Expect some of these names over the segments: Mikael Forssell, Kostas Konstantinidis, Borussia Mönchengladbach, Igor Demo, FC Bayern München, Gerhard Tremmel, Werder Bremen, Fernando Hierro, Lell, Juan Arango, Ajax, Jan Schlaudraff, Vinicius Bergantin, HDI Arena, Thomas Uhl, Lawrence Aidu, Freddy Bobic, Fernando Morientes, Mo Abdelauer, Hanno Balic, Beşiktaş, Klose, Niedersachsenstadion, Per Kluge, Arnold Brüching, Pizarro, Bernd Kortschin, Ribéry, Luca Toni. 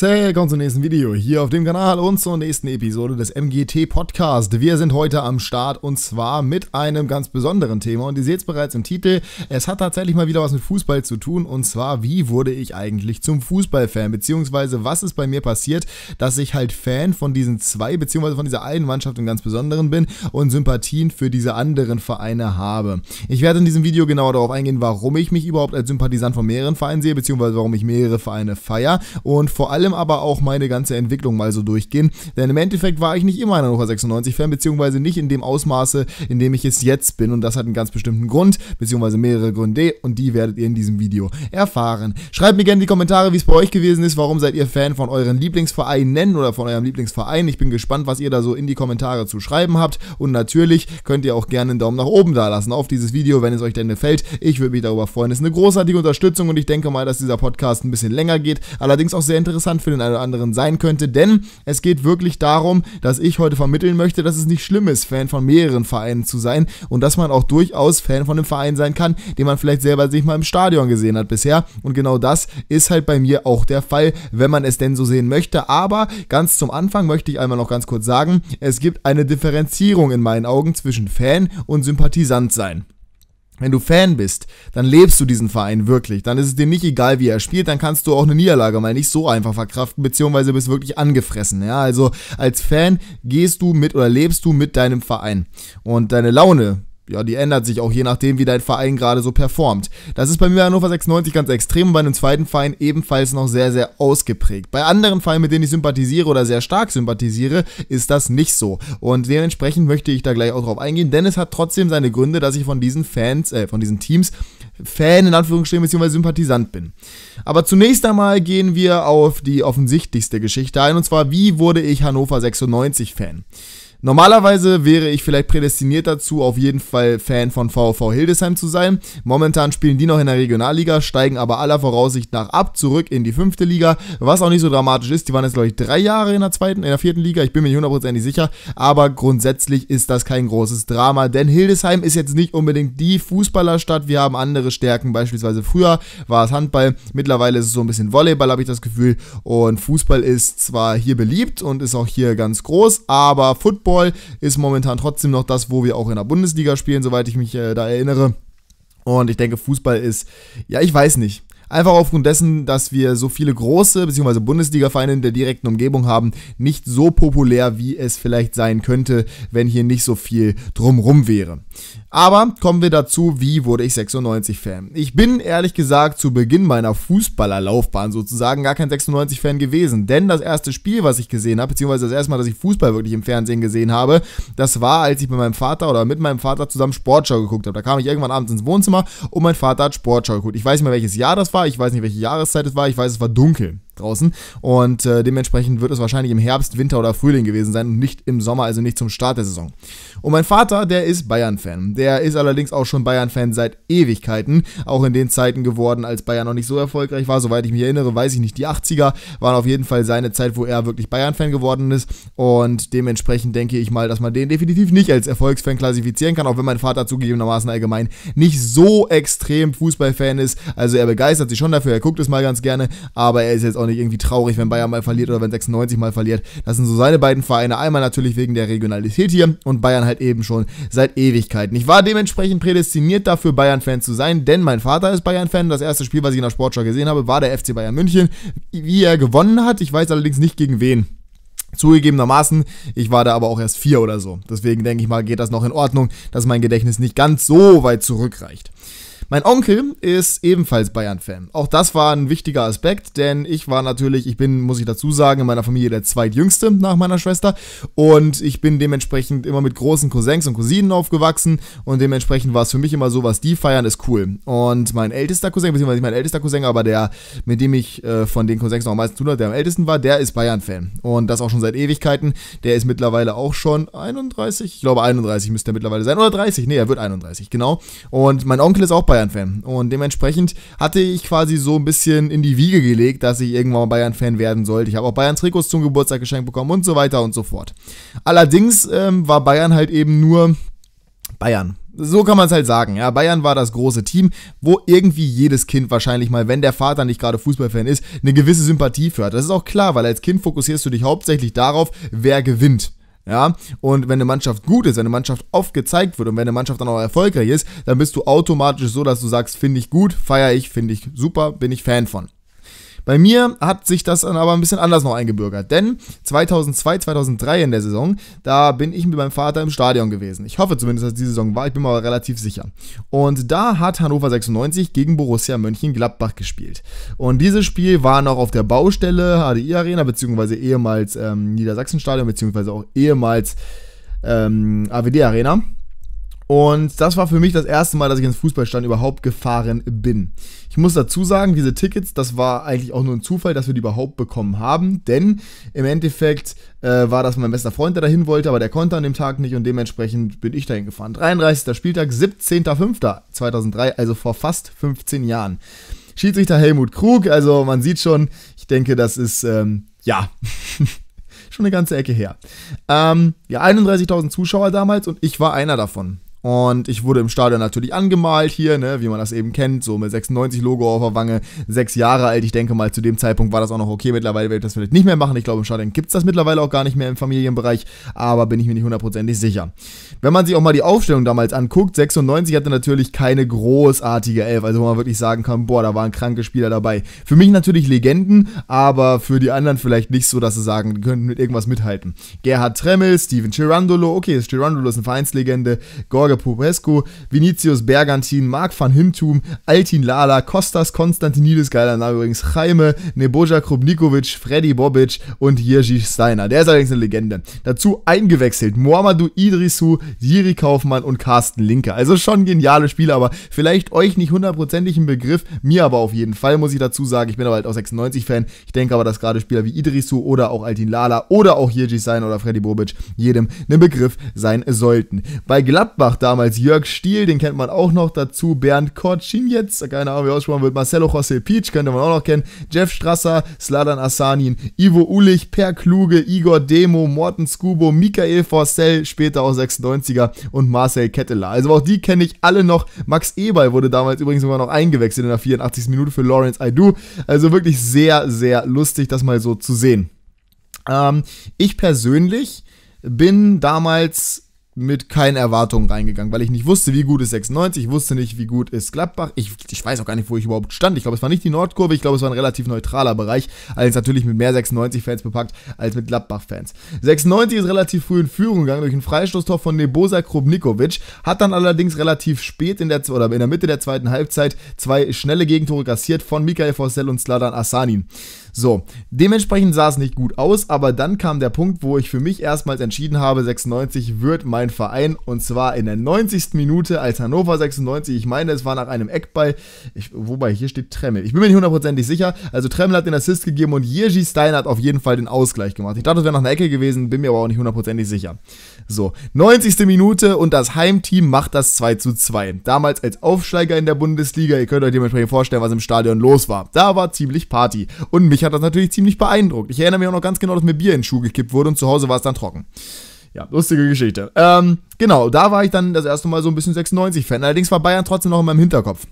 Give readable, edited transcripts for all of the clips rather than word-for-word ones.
Willkommen zum nächsten Video hier auf dem Kanal und zur nächsten Episode des MGT Podcast. Wir sind heute am Start und zwar mit einem ganz besonderen Thema und ihr seht es bereits im Titel, es hat tatsächlich mal wieder was mit Fußball zu tun und zwar, wie wurde ich eigentlich zum Fußballfan, beziehungsweise was ist bei mir passiert, dass ich halt Fan von diesen zwei, beziehungsweise von dieser einen Mannschaft im ganz Besonderen bin und Sympathien für diese anderen Vereine habe. Ich werde in diesem Video genauer darauf eingehen, warum ich mich überhaupt als Sympathisant von mehreren Vereinen sehe, beziehungsweise warum ich mehrere Vereine feiere und vor allem aber auch meine ganze Entwicklung mal so durchgehen, denn im Endeffekt war ich nicht immer ein Hannover 96 Fan, beziehungsweise nicht in dem Ausmaße, in dem ich es jetzt bin und das hat einen ganz bestimmten Grund, beziehungsweise mehrere Gründe und die werdet ihr in diesem Video erfahren. Schreibt mir gerne in die Kommentare, wie es bei euch gewesen ist, warum seid ihr Fan von euren Lieblingsvereinen oder von eurem Lieblingsverein, ich bin gespannt, was ihr da so in die Kommentare zu schreiben habt und natürlich könnt ihr auch gerne einen Daumen nach oben da lassen auf dieses Video, wenn es euch denn gefällt, ich würde mich darüber freuen, es ist eine großartige Unterstützung und ich denke mal, dass dieser Podcast ein bisschen länger geht, allerdings auch sehr interessant für den einen oder anderen sein könnte, denn es geht wirklich darum, dass ich heute vermitteln möchte, dass es nicht schlimm ist, Fan von mehreren Vereinen zu sein und dass man auch durchaus Fan von einem Verein sein kann, den man vielleicht selber sich mal im Stadion gesehen hat bisher und genau das ist halt bei mir auch der Fall, wenn man es denn so sehen möchte, aber ganz zum Anfang möchte ich einmal noch ganz kurz sagen, es gibt eine Differenzierung in meinen Augen zwischen Fan und Sympathisant sein. Wenn du Fan bist, dann lebst du diesen Verein wirklich, dann ist es dir nicht egal, wie er spielt, dann kannst du auch eine Niederlage mal nicht so einfach verkraften, beziehungsweise bist wirklich angefressen, ja, also als Fan gehst du mit oder lebst du mit deinem Verein und deine Laune, ja, die ändert sich auch je nachdem, wie dein Verein gerade so performt. Das ist bei mir bei Hannover 96 ganz extrem und bei einem zweiten Verein ebenfalls noch sehr, sehr ausgeprägt. Bei anderen Vereinen, mit denen ich sympathisiere oder sehr stark sympathisiere, ist das nicht so. Und dementsprechend möchte ich da gleich auch drauf eingehen, denn es hat trotzdem seine Gründe, dass ich von diesen Fans, von diesen Teams Fan in Anführungsstrichen bzw. Sympathisant bin. Aber zunächst einmal gehen wir auf die offensichtlichste Geschichte ein und zwar, wie wurde ich Hannover 96 Fan? Normalerweise wäre ich vielleicht prädestiniert dazu, auf jeden Fall Fan von VV Hildesheim zu sein. Momentan spielen die noch in der Regionalliga, steigen aber aller Voraussicht nach ab, zurück in die 5. Liga, was auch nicht so dramatisch ist. Die waren jetzt, glaube ich, 3 Jahre in der 4. Liga, ich bin mir nicht hundertprozentig sicher, aber grundsätzlich ist das kein großes Drama, denn Hildesheim ist jetzt nicht unbedingt die Fußballerstadt, wir haben andere Stärken, beispielsweise früher war es Handball, mittlerweile ist es so ein bisschen Volleyball, habe ich das Gefühl, und Fußball ist zwar hier beliebt und ist auch hier ganz groß, aber Football ist momentan trotzdem noch das, wo wir auch in der Bundesliga spielen, soweit ich mich da erinnere. Und ich denke, Fußball ist, ja, ich weiß nicht. Einfach aufgrund dessen, dass wir so viele große bzw. Bundesliga-Vereine in der direkten Umgebung haben, nicht so populär, wie es vielleicht sein könnte, wenn hier nicht so viel drumrum wäre. Aber kommen wir dazu, wie wurde ich 96-Fan? Ich bin ehrlich gesagt zu Beginn meiner Fußballerlaufbahn sozusagen gar kein 96-Fan gewesen, denn das erste Spiel, was ich gesehen habe, beziehungsweise das erste Mal, dass ich Fußball wirklich im Fernsehen gesehen habe, das war, als ich mit meinem Vater zusammen Sportschau geguckt habe. Da kam ich irgendwann abends ins Wohnzimmer und mein Vater hat Sportschau geguckt. Ich weiß nicht mehr, welches Jahr das war. Ich weiß nicht, welche Jahreszeit es war, ich weiß, es war dunkel draußen und dementsprechend wird es wahrscheinlich im Herbst, Winter oder Frühling gewesen sein und nicht im Sommer, also nicht zum Start der Saison. Und mein Vater, der ist Bayern-Fan, der ist allerdings auch schon Bayern-Fan seit Ewigkeiten, auch in den Zeiten geworden, als Bayern noch nicht so erfolgreich war, soweit ich mich erinnere, weiß ich nicht, die 80er waren auf jeden Fall seine Zeit, wo er wirklich Bayern-Fan geworden ist und dementsprechend denke ich mal, dass man den definitiv nicht als Erfolgsfan klassifizieren kann, auch wenn mein Vater zugegebenermaßen allgemein nicht so extrem Fußballfan ist, also er begeistert sich schon dafür, er guckt es mal ganz gerne, aber er ist jetzt auch nicht irgendwie traurig, wenn Bayern mal verliert oder wenn 96 mal verliert. Das sind so seine beiden Vereine. Einmal natürlich wegen der Regionalität hier und Bayern halt eben schon seit Ewigkeiten. Ich war dementsprechend prädestiniert dafür, Bayern-Fan zu sein, denn mein Vater ist Bayern-Fan. Das erste Spiel, was ich in der Sportschau gesehen habe, war der FC Bayern München. Wie er gewonnen hat, ich weiß allerdings nicht gegen wen. Zugegebenermaßen, ich war da aber auch erst 4 oder so. Deswegen denke ich mal, geht das noch in Ordnung, dass mein Gedächtnis nicht ganz so weit zurückreicht. Mein Onkel ist ebenfalls Bayern-Fan. Auch das war ein wichtiger Aspekt, denn ich bin, muss ich dazu sagen, in meiner Familie der Zweitjüngste nach meiner Schwester und ich bin dementsprechend immer mit großen Cousins und Cousinen aufgewachsen und dementsprechend war es für mich immer so, was die feiern, ist cool. Und mein ältester Cousin, beziehungsweise nicht mein ältester Cousin, aber der, mit dem ich von den Cousins noch am meisten zu tun hatte, der am ältesten war, der ist Bayern-Fan und das auch schon seit Ewigkeiten. Der ist mittlerweile auch schon 31, ich glaube 31 müsste er mittlerweile sein, oder 30, nee, er wird 31, genau. Und mein Onkel ist auch Bayern-Fan und dementsprechend hatte ich quasi so ein bisschen in die Wiege gelegt, dass ich irgendwann mal Bayern-Fan werden sollte. Ich habe auch Bayern-Trikots zum Geburtstag geschenkt bekommen und so weiter und so fort. Allerdings war Bayern halt eben nur Bayern. So kann man es halt sagen. Ja, Bayern war das große Team, wo irgendwie jedes Kind wahrscheinlich mal, wenn der Vater nicht gerade Fußballfan ist, eine gewisse Sympathie für hat. Das ist auch klar, weil als Kind fokussierst du dich hauptsächlich darauf, wer gewinnt. Ja, und wenn eine Mannschaft gut ist, wenn eine Mannschaft oft gezeigt wird und wenn eine Mannschaft dann auch erfolgreich ist, dann bist du automatisch so, dass du sagst, finde ich gut, feiere ich, finde ich super, bin ich Fan von. Bei mir hat sich das dann aber ein bisschen anders noch eingebürgert, denn 2002, 2003 in der Saison, da bin ich mit meinem Vater im Stadion gewesen. Ich hoffe zumindest, dass es diese Saison war, ich bin mir aber relativ sicher. Und da hat Hannover 96 gegen Borussia Mönchengladbach gespielt. Und dieses Spiel war noch auf der Baustelle HDI Arena, beziehungsweise ehemals Niedersachsenstadion, beziehungsweise auch ehemals AWD Arena. Und das war für mich das erste Mal, dass ich ins Fußballstadion überhaupt gefahren bin. Ich muss dazu sagen, diese Tickets, das war eigentlich auch nur ein Zufall, dass wir die überhaupt bekommen haben, denn im Endeffekt war das mein bester Freund, der dahin wollte, aber der konnte an dem Tag nicht und dementsprechend bin ich dahin gefahren. 33. Spieltag, 17.05.2003, also vor fast 15 Jahren. Schiedsrichter Helmut Krug, also man sieht schon, ich denke, das ist, ja... schon eine ganze Ecke her. Ja, 31.000 Zuschauer damals und ich war einer davon. Und ich wurde im Stadion natürlich angemalt hier, ne, wie man das eben kennt, so mit 96-Logo auf der Wange, 6 Jahre alt. Ich denke mal, zu dem Zeitpunkt war das auch noch okay. Mittlerweile werde ich das vielleicht nicht mehr machen. Ich glaube, im Stadion gibt es das mittlerweile auch gar nicht mehr im Familienbereich, aber bin ich mir nicht hundertprozentig sicher. Wenn man sich auch mal die Aufstellung damals anguckt, 96 hatte natürlich keine großartige Elf, also wo man wirklich sagen kann, boah, da waren kranke Spieler dabei. Für mich natürlich Legenden, aber für die anderen vielleicht nicht so, dass sie sagen, die könnten mit irgendwas mithalten. Gerhard Tremmel, Steven Chirandolo, okay, Chirandolo ist eine Vereinslegende, Gott Popescu, Vinicius Bergantin, Mark van Hintum, Altin Lala, Kostas Konstantinidis, geiler Name übrigens, Jaime, Neboja Krupnikovic, Freddy Bobic und Jiří Štajner. Der ist allerdings eine Legende. Dazu eingewechselt Mohammed Idrissou, Jiri Kaufmann und Carsten Linke. Also schon geniale Spieler, aber vielleicht euch nicht hundertprozentig im Begriff, mir aber auf jeden Fall, muss ich dazu sagen. Ich bin aber halt auch 96-Fan. Ich denke aber, dass gerade Spieler wie Idrissou oder auch Altin Lala oder auch Jiří Štajner oder Freddy Bobic jedem ein Begriff sein sollten. Bei Gladbach damals Jörg Stiel, den kennt man auch noch, dazu Bernd Kortschin jetzt, keine Ahnung wie ausgesprochen wird, Marcelo José Pietsch, könnte man auch noch kennen, Jeff Strasser, Sladan Asanin, Ivo Ulich, Per Kluge, Igor Demo, Morten Skubo, Mikael Forssell, später auch 96er und Marcel Ketteler. Also auch die kenne ich alle noch. Max Eberl wurde damals übrigens immer noch eingewechselt in der 84. Minute für Lawrence Aidu. Also wirklich sehr, sehr lustig, das mal so zu sehen. Ich persönlich bin damals mit keinen Erwartungen reingegangen, weil ich nicht wusste, wie gut ist 96, ich wusste nicht, wie gut ist Gladbach, ich weiß auch gar nicht, wo ich überhaupt stand, ich glaube, es war nicht die Nordkurve, ich glaube, es war ein relativ neutraler Bereich, allerdings natürlich mit mehr 96-Fans bepackt, als mit Gladbach-Fans. 96 ist relativ früh in Führung gegangen durch ein Freistoßtor von Neboja Krupnikovic, hat dann allerdings relativ spät in der Mitte der zweiten Halbzeit 2 schnelle Gegentore kassiert von Mikael Forssell und Sladan Asanin. So, dementsprechend sah es nicht gut aus, aber dann kam der Punkt, wo ich für mich erstmals entschieden habe, 96 wird mein Verein, und zwar in der 90. Minute als Hannover 96, ich meine, es war nach einem Eckball, wobei hier steht Tremmel, ich bin mir nicht hundertprozentig sicher, also Tremmel hat den Assist gegeben und Jiří Štajner hat auf jeden Fall den Ausgleich gemacht. Ich dachte, es wäre nach einer Ecke gewesen, bin mir aber auch nicht hundertprozentig sicher. So, 90. Minute und das Heimteam macht das 2:2. Damals als Aufsteiger in der Bundesliga, ihr könnt euch dementsprechend vorstellen, was im Stadion los war. Da war ziemlich Party und mich hat das natürlich ziemlich beeindruckt. Ich erinnere mich auch noch ganz genau, dass mir Bier in den Schuh gekippt wurde und zu Hause war es dann trocken. Ja, lustige Geschichte. Genau, da war ich dann das erste Mal so ein bisschen 96-Fan. Allerdings war Bayern trotzdem noch in meinem Hinterkopf.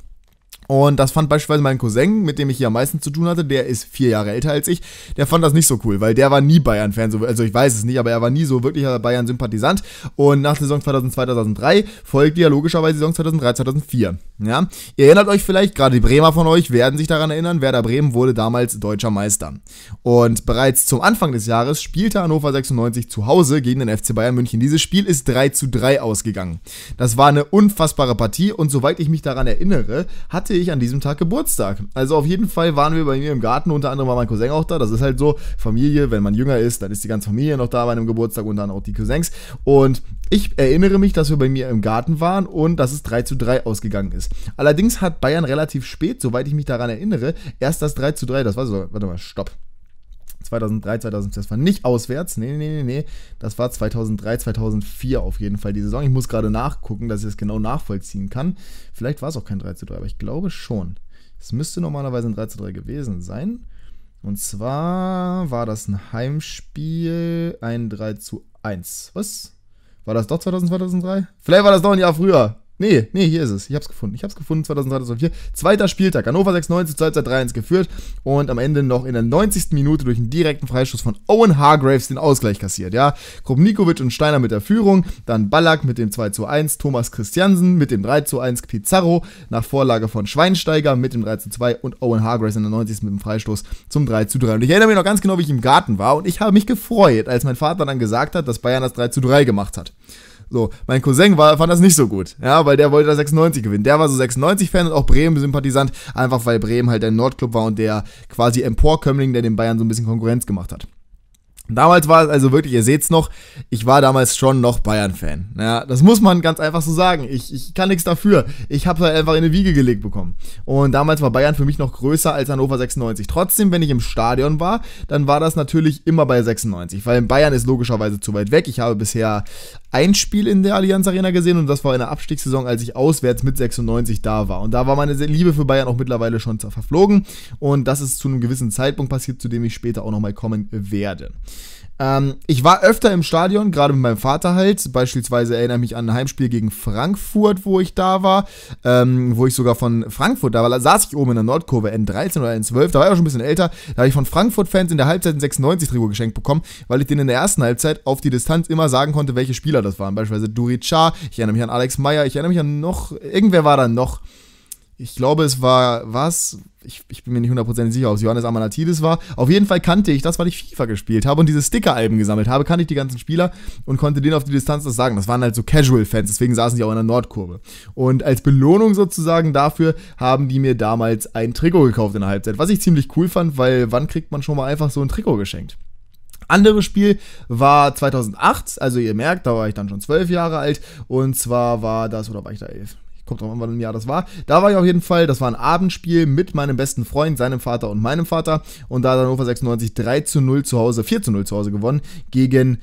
Und das fand beispielsweise mein Cousin, mit dem ich hier am meisten zu tun hatte, der ist 4 Jahre älter als ich, der fand das nicht so cool, weil der war nie Bayern-Fan, also ich weiß es nicht, aber er war nie so wirklicher Bayern-Sympathisant und nach der Saison 2002, 2003 folgte ja logischerweise die Saison 2003, 2004, ja. Ihr erinnert euch vielleicht, gerade die Bremer von euch werden sich daran erinnern, Werder Bremen wurde damals deutscher Meister. Und bereits zum Anfang des Jahres spielte Hannover 96 zu Hause gegen den FC Bayern München. Dieses Spiel ist 3:3 ausgegangen. Das war eine unfassbare Partie und soweit ich mich daran erinnere, hatte ich an diesem Tag Geburtstag. Also auf jeden Fall waren wir bei mir im Garten, unter anderem war mein Cousin auch da, das ist halt so, Familie, wenn man jünger ist, dann ist die ganze Familie noch da bei einem Geburtstag und dann auch die Cousins und ich erinnere mich, dass wir bei mir im Garten waren und dass es 3:3 ausgegangen ist. Allerdings hat Bayern relativ spät, soweit ich mich daran erinnere, erst das 3:3, das war so, warte mal, stopp. 2003, 2004, das war nicht auswärts, nee, das war 2003, 2004 auf jeden Fall die Saison. Ich muss gerade nachgucken, dass ich das genau nachvollziehen kann. Vielleicht war es auch kein 3:3, aber ich glaube schon. Es müsste normalerweise ein 3:3 gewesen sein. Und zwar war das ein Heimspiel, ein 3:1. Was? War das doch 2002, 2003? Vielleicht war das doch ein Jahr früher. Nee, hier ist es. Ich hab's gefunden, 2003, 2004. Zweiter Spieltag, Hannover 96, Halbzeit 3-1 geführt und am Ende noch in der 90. Minute durch einen direkten Freistoß von Owen Hargreaves den Ausgleich kassiert, ja. Krupnikovic und Štajner mit der Führung, dann Ballack mit dem 2:1, Thomas Christiansen mit dem 3:1, Pizarro nach Vorlage von Schweinsteiger mit dem 3:2 und Owen Hargreaves in der 90. mit dem Freistoß zum 3:3. Und ich erinnere mich noch ganz genau, wie ich im Garten war und ich habe mich gefreut, als mein Vater dann gesagt hat, dass Bayern das 3:3 gemacht hat. So, mein Cousin fand das nicht so gut, ja, weil der wollte da 96 gewinnen. Der war so 96-Fan und auch Bremen-Sympathisant, einfach weil Bremen halt der Nordclub war und der quasi Emporkömmling, der den Bayern so ein bisschen Konkurrenz gemacht hat. Damals war es also wirklich, ihr seht's noch, ich war damals schon noch Bayern-Fan. Ja, das muss man ganz einfach so sagen. Ich kann nichts dafür. Ich habe halt einfach in eine Wiege gelegt bekommen. Und damals war Bayern für mich noch größer als Hannover 96. Trotzdem, wenn ich im Stadion war, dann war das natürlich immer bei 96, weil Bayern ist logischerweise zu weit weg. Ich habe bisher ein Spiel in der Allianz Arena gesehen und das war in der Abstiegssaison, als ich auswärts mit 96 da war. Und da war meine Liebe für Bayern auch mittlerweile schon verflogen. Und das ist zu einem gewissen Zeitpunkt passiert, zu dem ich später auch nochmal kommen werde. Ich war öfter im Stadion, gerade mit meinem Vater halt, beispielsweise erinnere ich mich an ein Heimspiel gegen Frankfurt, wo ich da war, wo ich sogar von Frankfurt, da saß ich oben in der Nordkurve, N13 oder N12, da war ich auch schon ein bisschen älter, da habe ich von Frankfurt-Fans in der Halbzeit ein 96-Trikot geschenkt bekommen, weil ich denen in der ersten Halbzeit auf die Distanz immer sagen konnte, welche Spieler das waren, beispielsweise Durica, ich erinnere mich an Alex Meyer, ich erinnere mich an noch, irgendwer war da noch, ich glaube es war, was? Ich bin mir nicht hundertprozentig sicher, ob es Johannes Amanatidis war. Auf jeden Fall kannte ich das, weil ich FIFA gespielt habe und diese Sticker-Alben gesammelt habe, kannte ich die ganzen Spieler und konnte denen auf die Distanz das sagen. Das waren halt so Casual-Fans, deswegen saßen die auch in der Nordkurve. Und als Belohnung sozusagen dafür haben die mir damals ein Trikot gekauft in der Halbzeit, was ich ziemlich cool fand, weil wann kriegt man schon mal einfach so ein Trikot geschenkt? Anderes Spiel war 2008, also ihr merkt, da war ich dann schon 12 Jahre alt und zwar war das, oder war ich da 11? Kommt drauf an, wann im Jahr das war. Da war ich auf jeden Fall, das war ein Abendspiel mit meinem besten Freund, seinem Vater und meinem Vater. Und da hat Hannover 96 3:0 zu Hause, 4:0 zu Hause gewonnen gegen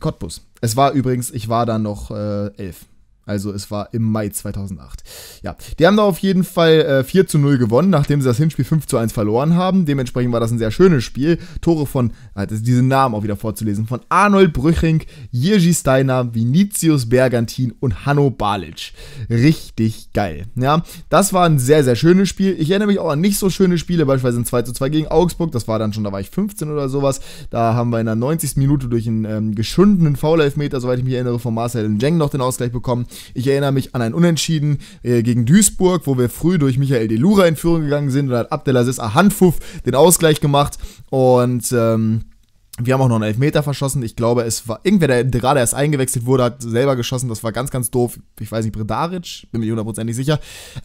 Cottbus. Es war übrigens, ich war da noch 11. Also es war im Mai 2008. Ja, die haben da auf jeden Fall 4:0 gewonnen, nachdem sie das Hinspiel 5:1 verloren haben. Dementsprechend war das ein sehr schönes Spiel. Tore von, diese Namen auch wieder vorzulesen, von Arnold Brüching, Jiří Štajner, Vinicius Bergantin und Hanno Balic. Richtig geil. Ja, das war ein sehr, sehr schönes Spiel. Ich erinnere mich auch an nicht so schöne Spiele, beispielsweise ein 2:2 gegen Augsburg. Das war dann schon, da war ich 15 oder sowas. Da haben wir in der 90. Minute durch einen geschundenen Foul-Elfmeter, soweit ich mich erinnere, von Marcel Njeng noch den Ausgleich bekommen. Ich erinnere mich an ein Unentschieden gegen Duisburg, wo wir früh durch Michael Delura in Führung gegangen sind und hat Abdelaziz Ahanfouf den Ausgleich gemacht und wir haben auch noch einen Elfmeter verschossen. Ich glaube, es war irgendwer, der gerade erst eingewechselt wurde, hat selber geschossen. Das war ganz, ganz doof. Ich weiß nicht, Bredaric? Bin mir hundertprozentig sicher.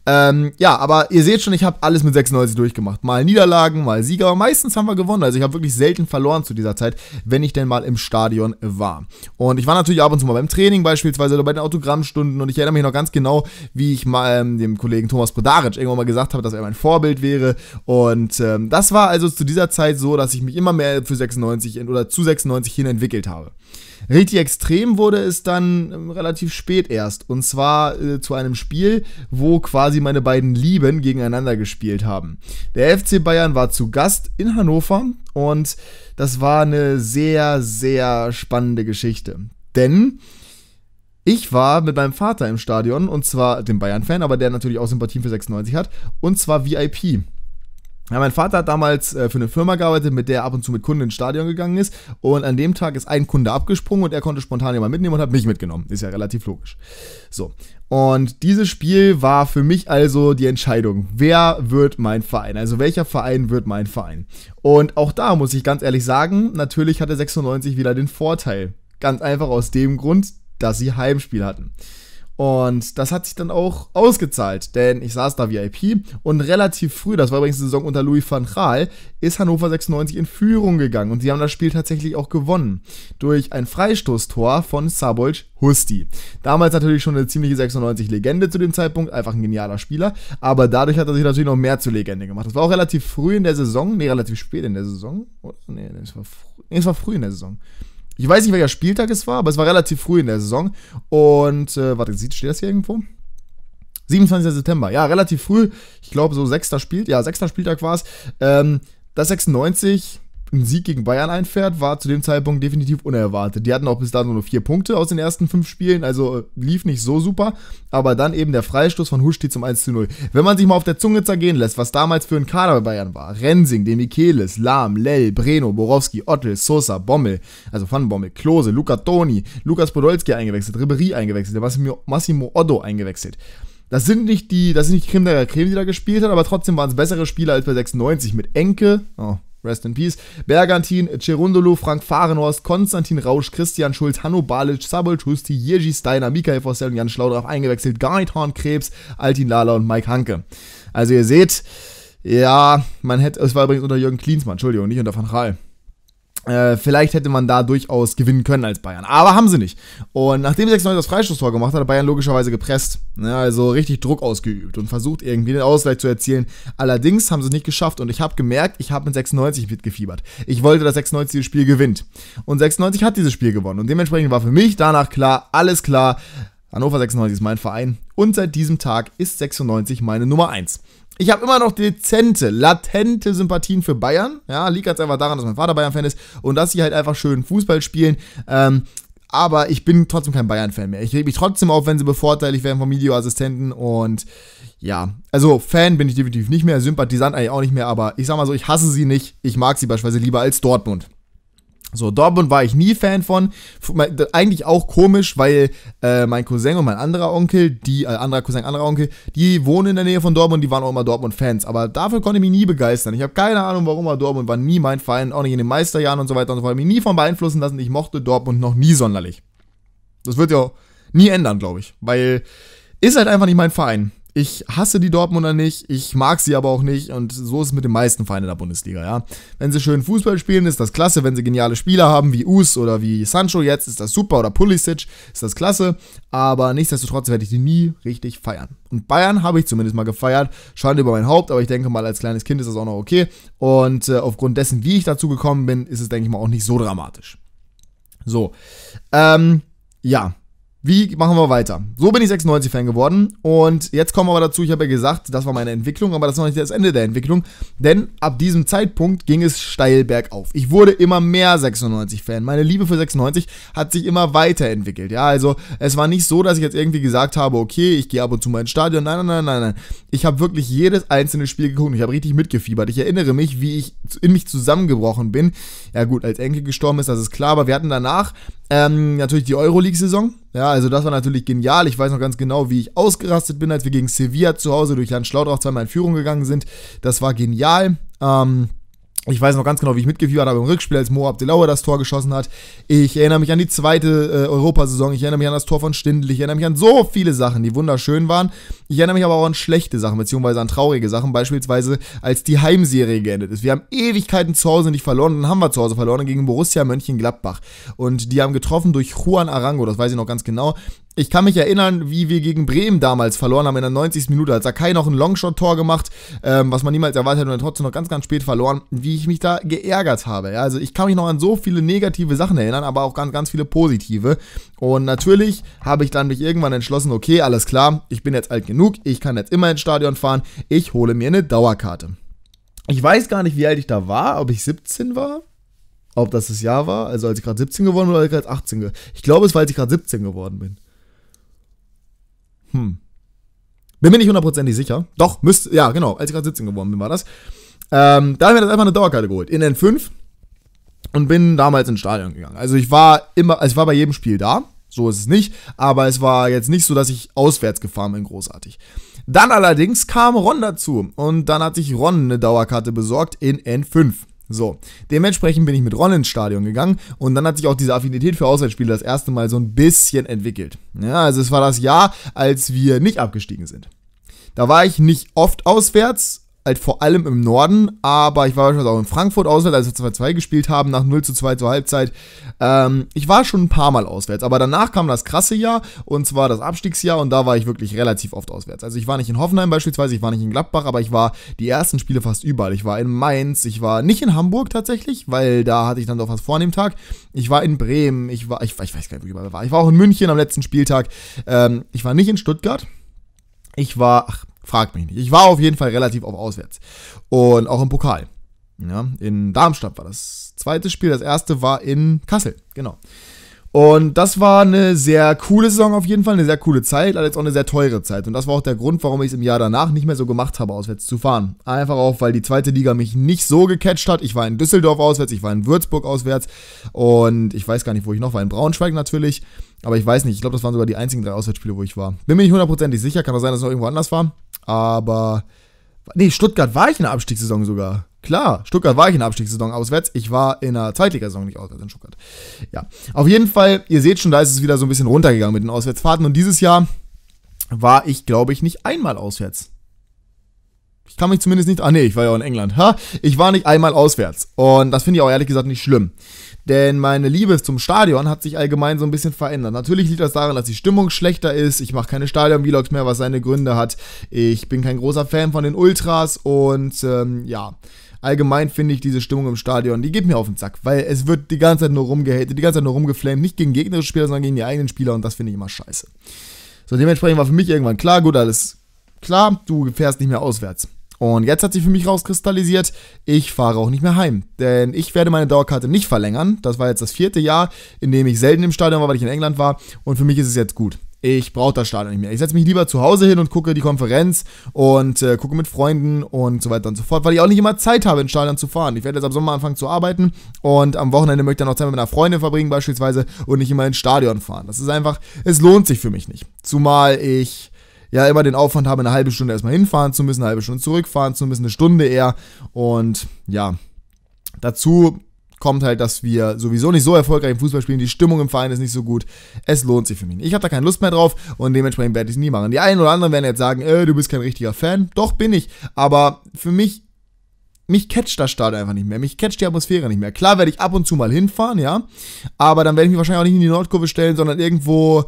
Ja, aber ihr seht schon, ich habe alles mit 96 durchgemacht. Mal Niederlagen, mal Sieger, aber meistens haben wir gewonnen. Also ich habe wirklich selten verloren zu dieser Zeit, wenn ich denn mal im Stadion war. Und ich war natürlich ab und zu mal beim Training beispielsweise oder bei den Autogrammstunden. Und ich erinnere mich noch ganz genau, wie ich mal dem Kollegen Thomas Bredaric irgendwann mal gesagt habe, dass er mein Vorbild wäre. Und das war also zu dieser Zeit so, dass ich mich immer mehr für 96 oder zu 96 hin entwickelt habe. Richtig extrem wurde es dann relativ spät erst. Und zwar zu einem Spiel, wo quasi meine beiden Lieben gegeneinander gespielt haben. Der FC Bayern war zu Gast in Hannover und das war eine sehr, sehr spannende Geschichte. Denn ich war mit meinem Vater im Stadion und zwar dem Bayern-Fan, aber der natürlich auch Sympathien für 96 hat und zwar VIP. Ja, mein Vater hat damals für eine Firma gearbeitet, mit der er ab und zu mit Kunden ins Stadion gegangen ist und an dem Tag ist ein Kunde abgesprungen und er konnte spontan jemanden mitnehmen und hat mich mitgenommen. Ist ja relativ logisch. So. Und dieses Spiel war für mich also die Entscheidung, wer wird mein Verein, also welcher Verein wird mein Verein. Und auch da muss ich ganz ehrlich sagen, natürlich hatte 96 wieder den Vorteil. Ganz einfach aus dem Grund, dass sie Heimspiel hatten. Und das hat sich dann auch ausgezahlt, denn ich saß da VIP und relativ früh, das war übrigens die Saison unter Louis van Gaal, ist Hannover 96 in Führung gegangen und sie haben das Spiel tatsächlich auch gewonnen. Durch ein Freistoßtor von Szabolcs Huszti. Damals natürlich schon eine ziemliche 96-Legende zu dem Zeitpunkt, einfach ein genialer Spieler, aber dadurch hat er sich natürlich noch mehr zur Legende gemacht. Das war auch relativ früh in der Saison, relativ spät in der Saison, oder? Nee, es war früh in der Saison. Ich weiß nicht, welcher Spieltag es war, aber es war relativ früh in der Saison. Und, warte, steht das hier irgendwo? 27. September, ja, relativ früh. Ich glaube, so 6. Spieltag war es. Dass 96 ein Sieg gegen Bayern einfährt, war zu dem Zeitpunkt definitiv unerwartet. Die hatten auch bis dato nur 4 Punkte aus den ersten 5 Spielen, also lief nicht so super, aber dann eben der Freistoß von Huszti zum 1:0. Wenn man sich mal auf der Zunge zergehen lässt, was damals für ein Kader bei Bayern war, Rensing, De Michelis, Lahm, Lell, Breno, Borowski, Ottl, Sosa, Bommel, also Van Bommel, Klose, Luca Toni, Lukas Podolski eingewechselt, Ribéry eingewechselt, Massimo Oddo eingewechselt. Das sind nicht die Creme de la Creme, die da gespielt hat, aber trotzdem waren es bessere Spieler als bei 96 mit Enke, rest in peace, Bergantin, Chirandolo, Frank Fahrenhorst, Konstantin Rausch, Christian Schulz, Hanno Balic, Szabolcs Huszti, Jiří Štajner, Mikael Forssell und Jan Schlaudraff eingewechselt, Gerhard Tremmel, Altin Lala und Mike Hanke. Also ihr seht, ja, es war übrigens unter Jürgen Klinsmann, Entschuldigung, nicht unter Van Gaal. Vielleicht hätte man da durchaus gewinnen können als Bayern, aber haben sie nicht. Und nachdem 96 das Freistoßtor gemacht hat, hat Bayern logischerweise gepresst, also richtig Druck ausgeübt und versucht irgendwie den Ausgleich zu erzielen. Allerdings haben sie es nicht geschafft und ich habe gemerkt, ich habe mit 96 mitgefiebert. Ich wollte, dass 96 dieses Spiel gewinnt und 96 hat dieses Spiel gewonnen und dementsprechend war für mich danach klar, alles klar, Hannover 96 ist mein Verein und seit diesem Tag ist 96 meine Nummer 1. Ich habe immer noch dezente, latente Sympathien für Bayern. Ja, liegt ganz einfach daran, dass mein Vater Bayern-Fan ist und dass sie halt einfach schön Fußball spielen. Aber ich bin trotzdem kein Bayern-Fan mehr. Ich reg mich trotzdem auf, wenn sie bevorteilt werden vom Videoassistenten. Und ja, also Fan bin ich definitiv nicht mehr, Sympathisant eigentlich auch nicht mehr. Aber ich sag mal so, ich hasse sie nicht. Ich mag sie beispielsweise lieber als Dortmund. So, Dortmund war ich nie Fan von, eigentlich auch komisch, weil mein Cousin und mein anderer Onkel, die wohnen in der Nähe von Dortmund, die waren auch immer Dortmund-Fans, aber dafür konnte ich mich nie begeistern, ich habe keine Ahnung warum, aber Dortmund war nie mein Verein, auch nicht in den Meisterjahren und so weiter und so fort, ich habe mich nie von beeinflussen lassen, ich mochte Dortmund noch nie sonderlich. Das wird ja nie ändern, glaube ich, weil ist halt einfach nicht mein Verein. Ich hasse die Dortmunder nicht, ich mag sie aber auch nicht und so ist es mit den meisten Vereinen der Bundesliga, ja. Wenn sie schön Fußball spielen, ist das klasse, wenn sie geniale Spieler haben, wie Us oder wie Sancho jetzt, ist das super, oder Pulisic, ist das klasse, aber nichtsdestotrotz werde ich die nie richtig feiern. Und Bayern habe ich zumindest mal gefeiert, Schande über mein Haupt, aber ich denke mal, als kleines Kind ist das auch noch okay und aufgrund dessen, wie ich dazu gekommen bin, ist es, denke ich mal, auch nicht so dramatisch. So, ja. Wie machen wir weiter? So bin ich 96-Fan geworden und jetzt kommen wir aber dazu, ich habe ja gesagt, das war meine Entwicklung, aber das war nicht das Ende der Entwicklung, denn ab diesem Zeitpunkt ging es steil bergauf. Ich wurde immer mehr 96-Fan, meine Liebe für 96 hat sich immer weiterentwickelt, ja, also es war nicht so, dass ich jetzt irgendwie gesagt habe, okay, ich gehe ab und zu mal ins Stadion, nein, ich habe wirklich jedes einzelne Spiel geguckt, ich habe richtig mitgefiebert, ich erinnere mich, wie ich in mich zusammengebrochen bin, ja gut, als Enke gestorben ist, das ist klar, aber wir hatten danach natürlich die Euroleague-Saison, ja, also das war natürlich genial, ich weiß noch ganz genau, wie ich ausgerastet bin, als wir gegen Sevilla zu Hause durch Jan Schlaudraff zweimal in Führung gegangen sind, das war genial, ich weiß noch ganz genau, wie ich mitgefiebert habe im Rückspiel, als Mo Abdelauer das Tor geschossen hat, ich erinnere mich an die zweite Europasaison, ich erinnere mich an das Tor von Stindl, ich erinnere mich an so viele Sachen, die wunderschön waren, ich erinnere mich aber auch an schlechte Sachen, beziehungsweise an traurige Sachen, beispielsweise als die Heimserie geendet ist, wir haben Ewigkeiten zu Hause nicht verloren, dann haben wir zu Hause verloren gegen Borussia Mönchengladbach und die haben getroffen durch Juan Arango, das weiß ich noch ganz genau. Ich kann mich erinnern, wie wir gegen Bremen damals verloren haben in der 90. Minute, als Sakai noch ein Longshot-Tor gemacht, was man niemals erwartet hat und dann trotzdem noch ganz spät verloren, wie ich mich da geärgert habe. Ja, also ich kann mich noch an so viele negative Sachen erinnern, aber auch ganz viele positive. Und natürlich habe ich dann mich irgendwann entschlossen, okay, alles klar, ich bin jetzt alt genug, ich kann jetzt immer ins Stadion fahren, ich hole mir eine Dauerkarte. Ich weiß gar nicht, wie alt ich da war, ob ich 17 war. Ob das das Jahr war, also als ich gerade 17 geworden bin oder als ich gerade 18 geworden bin. Ich glaube, es war, als ich gerade 17 geworden bin. Bin mir nicht hundertprozentig sicher. Doch, müsste, ja genau, als ich gerade 17 geworden bin, war das. Da habe ich mir das einfach eine Dauerkarte geholt, in N5 und bin damals ins Stadion gegangen. Also ich war bei jedem Spiel da, so ist es nicht, aber es war jetzt nicht so, dass ich auswärts gefahren bin, großartig. Dann allerdings kam Ron dazu und dann hat sich Ron eine Dauerkarte besorgt in N5. So, dementsprechend bin ich mit Ron ins Stadion gegangen und dann hat sich auch diese Affinität für Auswärtsspiele das erste Mal so ein bisschen entwickelt. Ja, also es war das Jahr, als wir nicht abgestiegen sind. Da war ich nicht oft auswärts, halt vor allem im Norden, aber ich war beispielsweise auch in Frankfurt auswärts, als wir 2-2 gespielt haben, nach 0-2 zur Halbzeit. Ich war schon ein paar Mal auswärts, aber danach kam das krasse Jahr und zwar das Abstiegsjahr und da war ich wirklich relativ oft auswärts. Also ich war nicht in Hoffenheim beispielsweise, ich war nicht in Gladbach, aber ich war die ersten Spiele fast überall. Ich war in Mainz, ich war nicht in Hamburg tatsächlich, weil da hatte ich dann doch was vor an dem Tag. Ich war in Bremen, ich weiß gar nicht, wo ich überall war. Ich war auch in München am letzten Spieltag. Ich war nicht in Stuttgart. Ich war, fragt mich nicht. Ich war auf jeden Fall relativ auf auswärts. Und auch im Pokal. Ja, in Darmstadt war das zweite Spiel, das erste war in Kassel, genau. Und das war eine sehr coole Saison auf jeden Fall, eine sehr coole Zeit, allerdings auch eine sehr teure Zeit. Und das war auch der Grund, warum ich es im Jahr danach nicht mehr so gemacht habe, auswärts zu fahren. Einfach auch, weil die zweite Liga mich nicht so gecatcht hat. Ich war in Düsseldorf auswärts, ich war in Würzburg auswärts und ich weiß gar nicht, wo ich noch war. In Braunschweig natürlich, aber ich weiß nicht. Ich glaube, das waren sogar die einzigen 3 Auswärtsspiele, wo ich war. Bin mir nicht hundertprozentig sicher, kann auch sein, dass es noch irgendwo anders war. Aber, nee, Stuttgart war ich in der Abstiegssaison sogar. Klar, Stuttgart war ich in der Abstiegssaison auswärts. Ich war in der Zweitligasaison nicht auswärts in Stuttgart. Ja, auf jeden Fall, ihr seht schon, da ist es wieder so ein bisschen runtergegangen mit den Auswärtsfahrten. Und dieses Jahr war ich, glaube ich, nicht einmal auswärts. Ich kann mich zumindest nicht... Ah nee, ich war ja auch in England. Ha? Ich war nicht einmal auswärts. Und das finde ich auch ehrlich gesagt nicht schlimm. Denn meine Liebe zum Stadion hat sich allgemein so ein bisschen verändert. Natürlich liegt das daran, dass die Stimmung schlechter ist. Ich mache keine Stadion-Vlogs mehr, was seine Gründe hat. Ich bin kein großer Fan von den Ultras. Und ja... Allgemein finde ich diese Stimmung im Stadion, die geht mir auf den Sack, weil es wird die ganze Zeit nur rumgehatet, die ganze Zeit nur rumgeflamed, nicht gegen gegnerische Spieler, sondern gegen die eigenen Spieler und das finde ich immer scheiße. So, dementsprechend war für mich irgendwann klar, gut, alles klar, du fährst nicht mehr auswärts. Und jetzt hat sich für mich rauskristallisiert, ich fahre auch nicht mehr heim, denn ich werde meine Dauerkarte nicht verlängern. Das war jetzt das 4. Jahr, in dem ich selten im Stadion war, weil ich in England war und für mich ist es jetzt gut. Ich brauche das Stadion nicht mehr. Ich setze mich lieber zu Hause hin und gucke die Konferenz und gucke mit Freunden und so weiter und so fort, weil ich auch nicht immer Zeit habe, ins Stadion zu fahren. Ich werde jetzt am Sommer anfangen zu arbeiten und am Wochenende möchte ich dann noch Zeit mit einer Freundin verbringen beispielsweise und nicht immer ins Stadion fahren. Das ist einfach, es lohnt sich für mich nicht. Zumal ich ja immer den Aufwand habe, eine halbe Stunde erstmal hinfahren zu müssen, eine halbe Stunde zurückfahren zu müssen, eine Stunde eher und ja, dazu... kommt halt, dass wir sowieso nicht so erfolgreich im Fußball spielen, die Stimmung im Verein ist nicht so gut, es lohnt sich für mich nicht. Ich habe da keine Lust mehr drauf und dementsprechend werde ich es nie machen. Die einen oder anderen werden jetzt sagen, du bist kein richtiger Fan. Doch, bin ich, aber für mich catcht das Stadion einfach nicht mehr, mich catcht die Atmosphäre nicht mehr. Klar werde ich ab und zu mal hinfahren, ja, aber dann werde ich mich wahrscheinlich auch nicht in die Nordkurve stellen, sondern irgendwo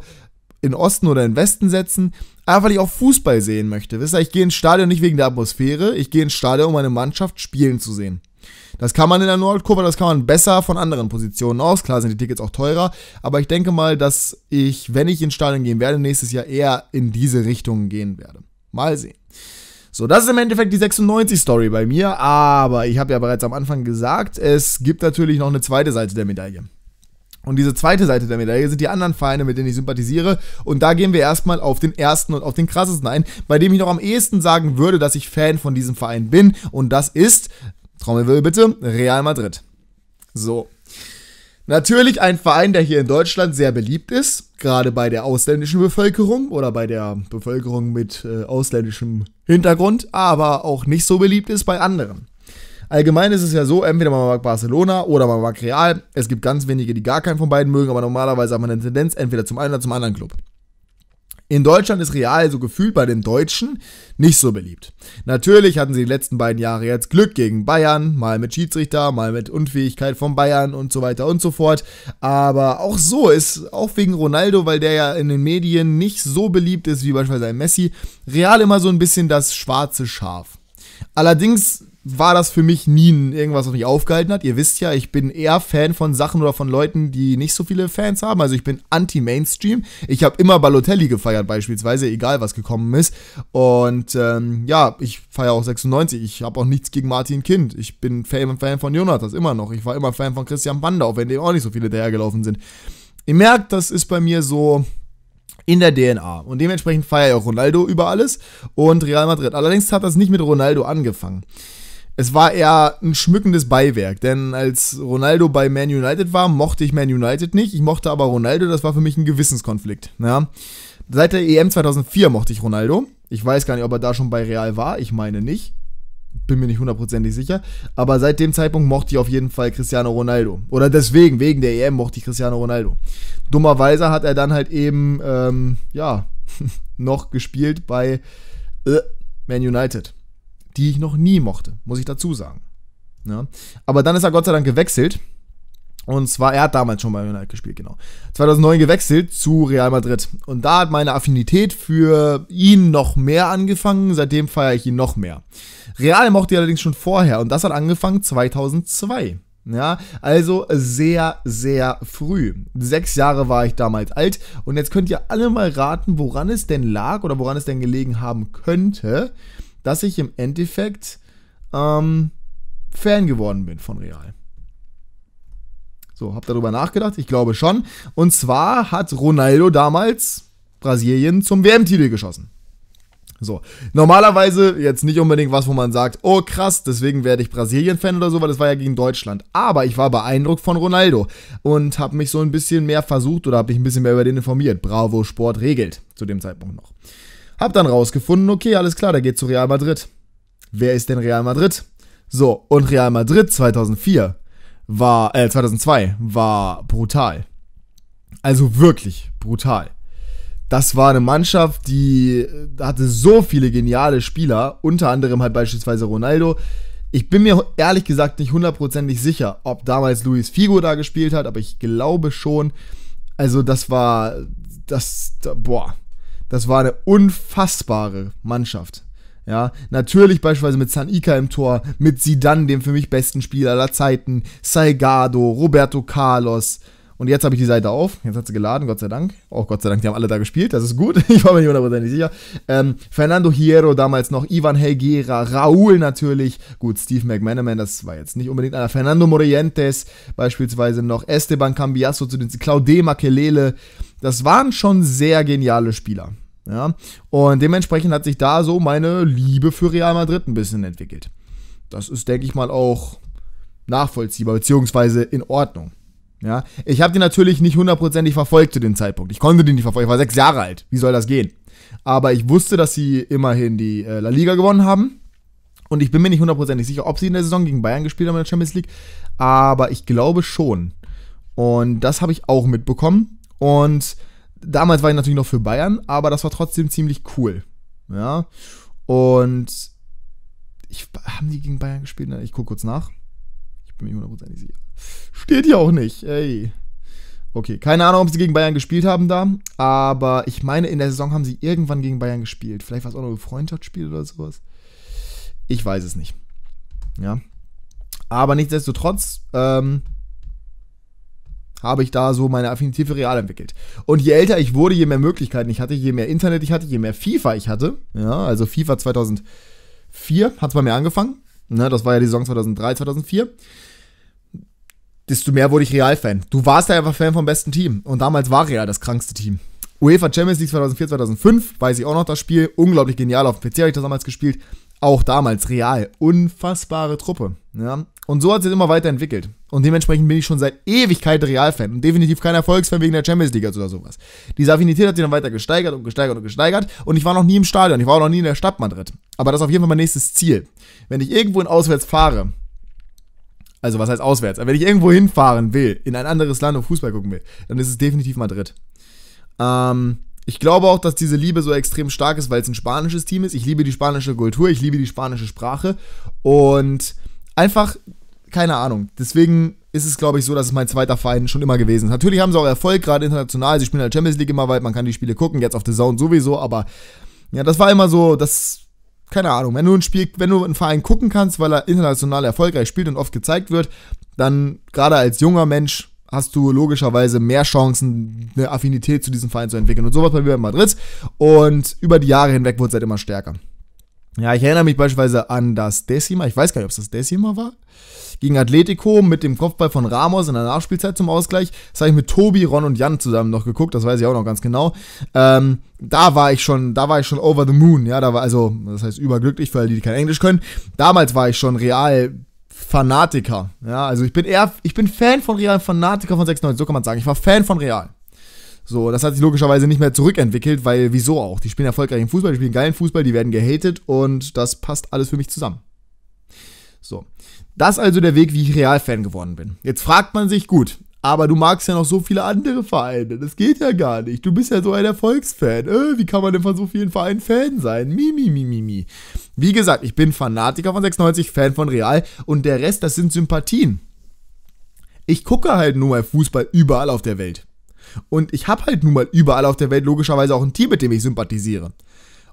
in Osten oder in Westen setzen, einfach weil ich auch Fußball sehen möchte. Wisst ihr, ich gehe ins Stadion nicht wegen der Atmosphäre, ich gehe ins Stadion, um meine Mannschaft spielen zu sehen. Das kann man in der Nordkurve, das kann man besser von anderen Positionen aus. Klar sind die Tickets auch teurer, aber ich denke mal, dass ich, wenn ich ins Stadion gehen werde, nächstes Jahr eher in diese Richtung gehen werde. Mal sehen. So, das ist im Endeffekt die 96-Story bei mir, aber ich habe ja bereits am Anfang gesagt, es gibt natürlich noch eine zweite Seite der Medaille. Und diese zweite Seite der Medaille sind die anderen Vereine, mit denen ich sympathisiere. Und da gehen wir erstmal auf den ersten und auf den krassesten ein, bei dem ich noch am ehesten sagen würde, dass ich Fan von diesem Verein bin. Und das ist... Trommelwirbel bitte, Real Madrid. So. Natürlich ein Verein, der hier in Deutschland sehr beliebt ist, gerade bei der ausländischen Bevölkerung oder bei der Bevölkerung mit ausländischem Hintergrund, aber auch nicht so beliebt ist bei anderen. Allgemein ist es ja so, entweder man mag Barcelona oder man mag Real. Es gibt ganz wenige, die gar keinen von beiden mögen, aber normalerweise hat man eine Tendenz entweder zum einen oder zum anderen Club. In Deutschland ist Real so gefühlt bei den Deutschen nicht so beliebt. Natürlich hatten sie die letzten beiden Jahre jetzt Glück gegen Bayern, mal mit Schiedsrichter, mal mit Unfähigkeit von Bayern und so weiter und so fort. Aber auch so ist, auch wegen Ronaldo, weil der ja in den Medien nicht so beliebt ist wie beispielsweise ein Messi, Real immer so ein bisschen das schwarze Schaf. Allerdings war das für mich nie irgendwas, was mich aufgehalten hat. Ihr wisst ja, ich bin eher Fan von Sachen oder von Leuten, die nicht so viele Fans haben. Also ich bin anti-Mainstream. Ich habe immer Balotelli gefeiert beispielsweise, egal was gekommen ist. Und ja, ich feiere auch 96. Ich habe auch nichts gegen Martin Kind. Ich bin Fan von Jonatas, immer noch. Ich war immer Fan von Christian Banda, auch wenn dem auch nicht so viele dahergelaufen sind. Ihr merkt, das ist bei mir so... in der DNA. Und dementsprechend feiere ich auch Ronaldo über alles und Real Madrid. Allerdings hat das nicht mit Ronaldo angefangen. Es war eher ein schmückendes Beiwerk, denn als Ronaldo bei Man United war, mochte ich Man United nicht. Ich mochte aber Ronaldo, das war für mich ein Gewissenskonflikt. Ja. Seit der EM 2004 mochte ich Ronaldo. Ich weiß gar nicht, ob er da schon bei Real war. Ich meine nicht. Bin mir nicht hundertprozentig sicher. Aber seit dem Zeitpunkt mochte ich auf jeden Fall Cristiano Ronaldo. Oder deswegen, wegen der EM mochte ich Cristiano Ronaldo. Dummerweise hat er dann halt eben, ja, noch gespielt bei Man United. Die ich noch nie mochte, muss ich dazu sagen. Ja. Aber dann ist er Gott sei Dank gewechselt. Und zwar, er hat damals schon bei United gespielt, genau. 2009 gewechselt zu Real Madrid. Und da hat meine Affinität für ihn noch mehr angefangen. Seitdem feiere ich ihn noch mehr. Real mochte ich allerdings schon vorher. Und das hat angefangen 2002. Ja, also sehr, sehr früh. 6 Jahre war ich damals alt. Und jetzt könnt ihr alle mal raten, woran es denn lag oder woran es denn gelegen haben könnte, dass ich im Endeffekt Fan geworden bin von Real. So, hab darüber nachgedacht, ich glaube schon. Und zwar hat Ronaldo damals Brasilien zum WM-Titel geschossen. So, normalerweise jetzt nicht unbedingt was, wo man sagt, oh krass, deswegen werde ich Brasilien-Fan oder so, weil das war ja gegen Deutschland. Aber ich war beeindruckt von Ronaldo und habe mich so ein bisschen mehr versucht oder habe mich ein bisschen mehr über den informiert. Bravo Sport regelt zu dem Zeitpunkt noch. Hab dann rausgefunden, okay, alles klar, der geht zu Real Madrid. Wer ist denn Real Madrid? So, und Real Madrid 2002 war brutal. Also wirklich brutal. Das war eine Mannschaft, die hatte so viele geniale Spieler, unter anderem halt beispielsweise Ronaldo. Ich bin mir ehrlich gesagt nicht hundertprozentig sicher, ob damals Luis Figo da gespielt hat, aber ich glaube schon. Also das war eine unfassbare Mannschaft. Ja, natürlich beispielsweise mit Sanika im Tor, mit Zidane, dem für mich besten Spieler aller Zeiten, Salgado, Roberto Carlos. Und jetzt habe ich die Seite auf, jetzt hat sie geladen, Gott sei Dank. Oh, Gott sei Dank, die haben alle da gespielt, das ist gut, ich war mir nicht hundertprozentig sicher. Fernando Hierro damals noch, Ivan Helguera, Raúl natürlich, gut, Steve McManaman, das war jetzt nicht unbedingt einer. Fernando Morientes beispielsweise noch, Esteban Cambiasso, Claude Makelele, das waren schon sehr geniale Spieler. Ja, und dementsprechend hat sich da so meine Liebe für Real Madrid ein bisschen entwickelt. Das ist, denke ich mal, auch nachvollziehbar, beziehungsweise in Ordnung. Ja, ich habe die natürlich nicht hundertprozentig verfolgt zu dem Zeitpunkt. Ich konnte die nicht verfolgen, ich war 6 Jahre alt. Wie soll das gehen? Aber ich wusste, dass sie immerhin die La Liga gewonnen haben. Und ich bin mir nicht hundertprozentig sicher, ob sie in der Saison gegen Bayern gespielt haben in der Champions League. Aber ich glaube schon. Und das habe ich auch mitbekommen. Und damals war ich natürlich noch für Bayern, aber das war trotzdem ziemlich cool. Ja. Und haben die gegen Bayern gespielt? Ich gucke kurz nach. Ich bin mir hundertprozentig sicher. Steht hier auch nicht. Ey. Okay, keine Ahnung, ob sie gegen Bayern gespielt haben da, aber ich meine, in der Saison haben sie irgendwann gegen Bayern gespielt. Vielleicht war es auch noch ein Freundschaftsspiel oder sowas. Ich weiß es nicht. Ja. Aber nichtsdestotrotz, habe ich da so meine Affinität für Real entwickelt. Und je älter ich wurde, je mehr Möglichkeiten ich hatte, je mehr Internet ich hatte, je mehr FIFA ich hatte. Ja, also FIFA 2004 hat es bei mir angefangen. Ne, das war ja die Saison 2003, 2004. Desto mehr wurde ich Real-Fan. Du warst ja einfach Fan vom besten Team. Und damals war Real das krankste Team. UEFA Champions League 2004, 2005, weiß ich auch noch das Spiel. Unglaublich genial, auf dem PC habe ich das damals gespielt. Auch damals Real. Unfassbare Truppe. Ja. Und so hat sich immer weiterentwickelt. Und dementsprechend bin ich schon seit Ewigkeit Real-Fan und definitiv kein Erfolgsfan wegen der Champions League oder sowas. Diese Affinität hat sich dann weiter gesteigert und gesteigert und gesteigert. Und ich war noch nie im Stadion, ich war auch noch nie in der Stadt Madrid. Aber das ist auf jeden Fall mein nächstes Ziel. Wenn ich irgendwo auswärts fahre, also was heißt auswärts, wenn ich irgendwo hinfahren will, in ein anderes Land und Fußball gucken will, dann ist es definitiv Madrid. Ich glaube auch, dass diese Liebe so extrem stark ist, weil es ein spanisches Team ist. Ich liebe die spanische Kultur, ich liebe die spanische Sprache und einfach, keine Ahnung, deswegen ist es, glaube ich, so, dass es mein zweiter Verein schon immer gewesen ist. Natürlich haben sie auch Erfolg, gerade international, sie spielen in der Champions League immer weit, man kann die Spiele gucken, jetzt auf The Zone sowieso, aber ja, das war immer so, das, keine Ahnung, wenn du einen Verein gucken kannst, weil er international erfolgreich spielt und oft gezeigt wird, dann, gerade als junger Mensch, hast du logischerweise mehr Chancen, eine Affinität zu diesem Verein zu entwickeln. Und sowas bei mir in Madrid. Und über die Jahre hinweg wurde es halt immer stärker. Ja, ich erinnere mich beispielsweise an das Décima. Ich weiß gar nicht, ob es das Décima war. Gegen Atletico mit dem Kopfball von Ramos in der Nachspielzeit zum Ausgleich. Das habe ich mit Tobi, Ron und Jan zusammen noch geguckt. Das weiß ich auch noch ganz genau. Da war ich schon over the moon. Ja, da war also, das heißt überglücklich für alle, die kein Englisch können. Damals war ich schon real Fanatiker, ja, also ich bin Fan von Real, Fanatiker von 96, so kann man sagen, ich war Fan von Real. So, das hat sich logischerweise nicht mehr zurückentwickelt, weil wieso auch, die spielen erfolgreichen Fußball, die spielen geilen Fußball, die werden gehatet und das passt alles für mich zusammen. So, das ist also der Weg, wie ich Real-Fan geworden bin. Jetzt fragt man sich, gut, aber du magst ja noch so viele andere Vereine, das geht ja gar nicht, du bist ja so ein Erfolgsfan, wie kann man denn von so vielen Vereinen Fan sein, mi. Wie gesagt, ich bin Fanatiker von 96, Fan von Real und der Rest, das sind Sympathien. Ich gucke halt nun mal Fußball überall auf der Welt und ich habe halt nun mal überall auf der Welt logischerweise auch ein Team, mit dem ich sympathisiere.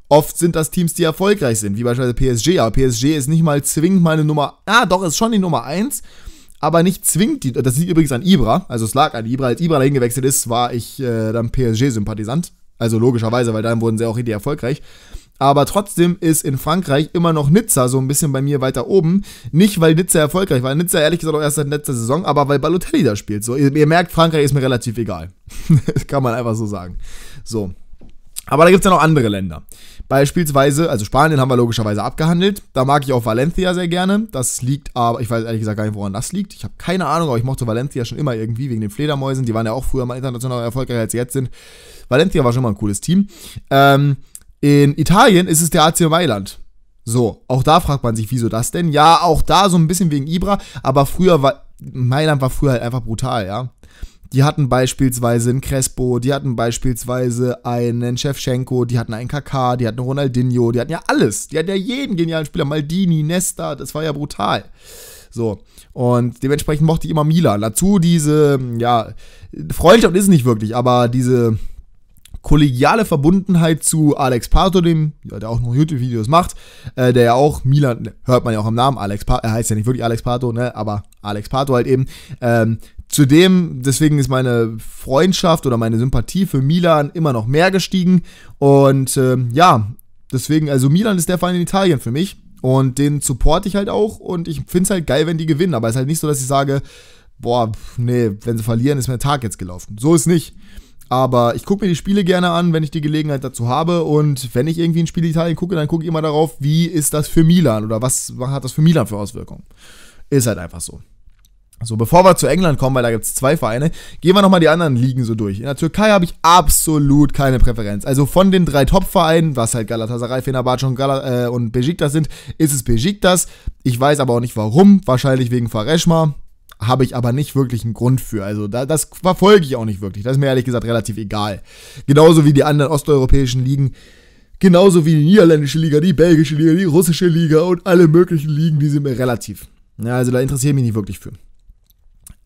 Oft sind das Teams, die erfolgreich sind, wie beispielsweise PSG, aber PSG ist nicht mal zwingend meine Nummer, doch, ist schon die Nummer 1, aber nicht zwingend die, das liegt übrigens an Ibra, also es lag an Ibra, als Ibra dahin gewechselt ist, war ich dann PSG-Sympathisant, also logischerweise, weil dann wurden sie auch richtig erfolgreich, aber trotzdem ist in Frankreich immer noch Nizza so ein bisschen bei mir weiter oben. Nicht, weil Nizza erfolgreich war, Nizza ehrlich gesagt auch erst seit letzter Saison, aber weil Balotelli da spielt. So, ihr merkt, Frankreich ist mir relativ egal. Kann man einfach so sagen. So. Aber da gibt es ja noch andere Länder. Beispielsweise, also Spanien haben wir logischerweise abgehandelt. Da mag ich auch Valencia sehr gerne. Das liegt aber, ich weiß ehrlich gesagt gar nicht, woran das liegt. Ich habe keine Ahnung, aber ich mochte Valencia schon immer irgendwie wegen den Fledermäusen. Die waren ja auch früher mal international erfolgreicher als sie jetzt sind. Valencia war schon mal ein cooles Team. In Italien ist es der AC Mailand. So, auch da fragt man sich, wieso das denn? Ja, auch da so ein bisschen wegen Ibra. Aber früher war, Mailand war früher halt einfach brutal, ja. Die hatten beispielsweise einen Crespo, die hatten beispielsweise einen Shevchenko, die hatten einen Kaká, die hatten Ronaldinho, die hatten ja alles. Die hatten ja jeden genialen Spieler, Maldini, Nesta, das war ja brutal. So, und dementsprechend mochte ich immer Milan. Dazu diese, ja, Freundschaft ist es nicht wirklich, aber diese kollegiale Verbundenheit zu Alex Pato, dem, ja, der auch noch YouTube-Videos macht, der ja auch Milan, hört man ja auch im Namen, Alex Pato, er heißt ja nicht wirklich Alex Pato, ne, aber Alex Pato halt eben, zudem, deswegen ist meine Freundschaft oder meine Sympathie für Milan immer noch mehr gestiegen. Und ja, deswegen, also Milan ist der Verein in Italien für mich. Und den supporte ich halt auch. Und ich finde es halt geil, wenn die gewinnen. Aber es ist halt nicht so, dass ich sage, boah, nee, wenn sie verlieren, ist mein Tag jetzt gelaufen. So ist nicht. Aber ich gucke mir die Spiele gerne an, wenn ich die Gelegenheit dazu habe. Und wenn ich irgendwie ein Spiel in Italien gucke, dann gucke ich immer darauf, wie ist das für Milan? Oder was hat das für Milan für Auswirkungen? Ist halt einfach so. So, bevor wir zu England kommen, weil da gibt es zwei Vereine, gehen wir nochmal die anderen Ligen so durch. In der Türkei habe ich absolut keine Präferenz. Also von den drei Top-Vereinen, was halt Galatasaray, Fenerbahçe und Beşiktaş sind, ist es Beşiktaş. Ich weiß aber auch nicht warum, wahrscheinlich wegen Quaresma, habe ich aber nicht wirklich einen Grund für. Also das verfolge ich auch nicht wirklich, das ist mir ehrlich gesagt relativ egal. Genauso wie die anderen osteuropäischen Ligen. Genauso wie die niederländische Liga, die belgische Liga, die russische Liga und alle möglichen Ligen, die sind mir relativ. Ja, also da interessiere ich mich nicht wirklich für.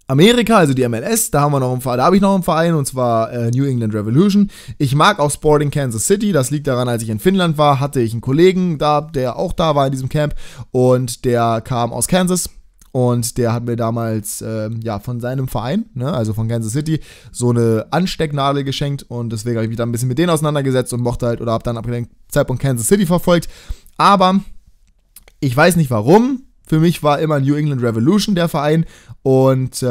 Amerika, also die MLS, da habe ich noch einen Verein, und zwar New England Revolution. Ich mag auch Sporting Kansas City, das liegt daran, als ich in Finnland war, hatte ich einen Kollegen da, der auch da war in diesem Camp, und der kam aus Kansas und der hat mir damals ja, von seinem Verein, ne, also von Kansas City, so eine Anstecknadel geschenkt, und deswegen habe ich mich da ein bisschen mit denen auseinandergesetzt und mochte halt, oder habe dann ab dem Zeitpunkt Kansas City verfolgt, aber ich weiß nicht warum. Für mich war immer New England Revolution der Verein, und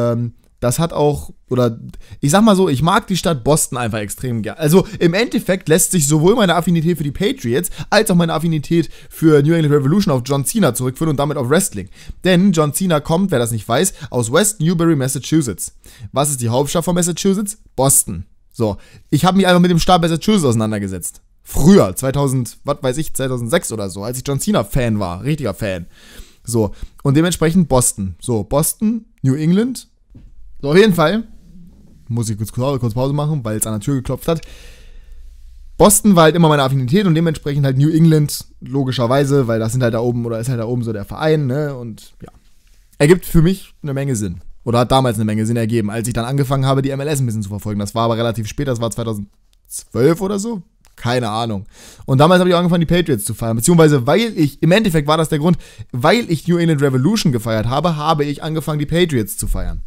das hat auch, oder ich sag mal so, ich mag die Stadt Boston einfach extrem gerne. Also im Endeffekt lässt sich sowohl meine Affinität für die Patriots als auch meine Affinität für New England Revolution auf John Cena zurückführen und damit auf Wrestling. Denn John Cena kommt, wer das nicht weiß, aus West Newbury, Massachusetts. Was ist die Hauptstadt von Massachusetts? Boston. So, ich habe mich einfach mit dem Staat Massachusetts auseinandergesetzt. Früher, 2006 oder so, als ich John Cena-Fan war, richtiger Fan. So, und dementsprechend Boston. So, Boston, New England. So, auf jeden Fall muss ich kurz Pause machen, weil es an der Tür geklopft hat. Boston war halt immer meine Affinität und dementsprechend halt New England, logischerweise, weil das sind halt da oben, oder ist halt da oben so der Verein, ne, und ja. Ergibt für mich eine Menge Sinn. Oder hat damals eine Menge Sinn ergeben, als ich dann angefangen habe, die MLS ein bisschen zu verfolgen. Das war aber relativ spät, das war 2012 oder so. Keine Ahnung. Und damals habe ich auch angefangen, die Patriots zu feiern. Beziehungsweise, weil ich, im Endeffekt war das der Grund, weil ich New England Revolution gefeiert habe, habe ich angefangen, die Patriots zu feiern.